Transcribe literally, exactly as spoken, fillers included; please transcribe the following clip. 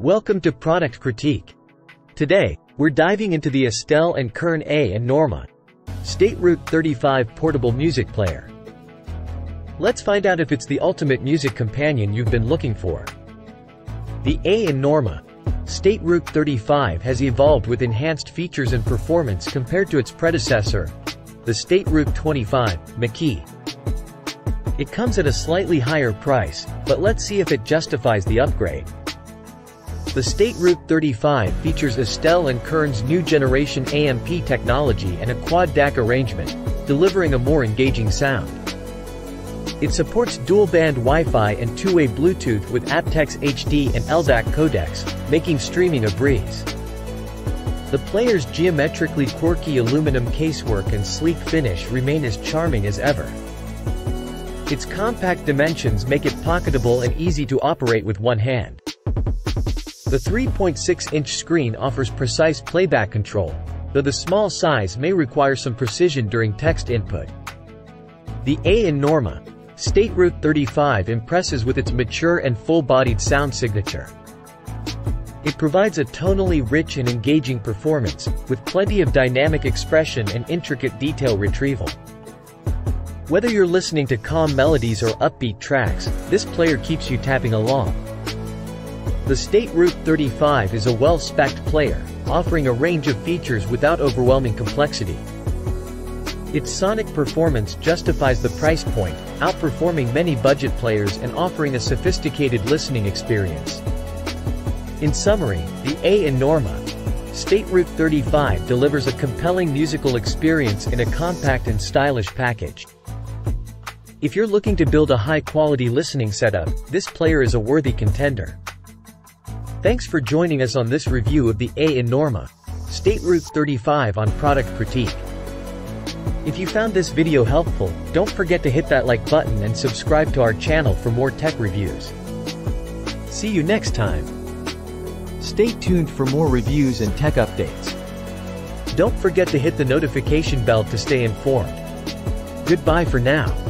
Welcome to Product Critique. Today, we're diving into the Estelle and Kern A and norma State Route thirty-five Portable Music Player. Let's find out if it's the ultimate music companion you've been looking for. The A and norma State Route thirty-five has evolved with enhanced features and performance compared to its predecessor, the State Route twenty-five MkII. It comes at a slightly higher price, but let's see if it justifies the upgrade. The State Route thirty-five features Estelle and Kern's new generation A M P technology and a quad D A C arrangement, delivering a more engaging sound. It supports dual-band Wi-Fi and two-way Bluetooth with aptX H D and L D A C codecs, making streaming a breeze. The player's geometrically quirky aluminum casework and sleek finish remain as charming as ever. Its compact dimensions make it pocketable and easy to operate with one hand. The three point six inch screen offers precise playback control, though the small size may require some precision during text input. The A and norma State Route thirty-five impresses with its mature and full-bodied sound signature. It provides a tonally rich and engaging performance, with plenty of dynamic expression and intricate detail retrieval. Whether you're listening to calm melodies or upbeat tracks, this player keeps you tapping along. The State Route thirty-five is a well-specced player, offering a range of features without overwhelming complexity. Its sonic performance justifies the price point, outperforming many budget players and offering a sophisticated listening experience. In summary, the A and norma State Route thirty-five delivers a compelling musical experience in a compact and stylish package. If you're looking to build a high-quality listening setup, this player is a worthy contender. Thanks for joining us on this review of the A and norma State Route thirty-five on Product Critique. If you found this video helpful, don't forget to hit that like button and subscribe to our channel for more tech reviews. See you next time. Stay tuned for more reviews and tech updates. Don't forget to hit the notification bell to stay informed. Goodbye for now.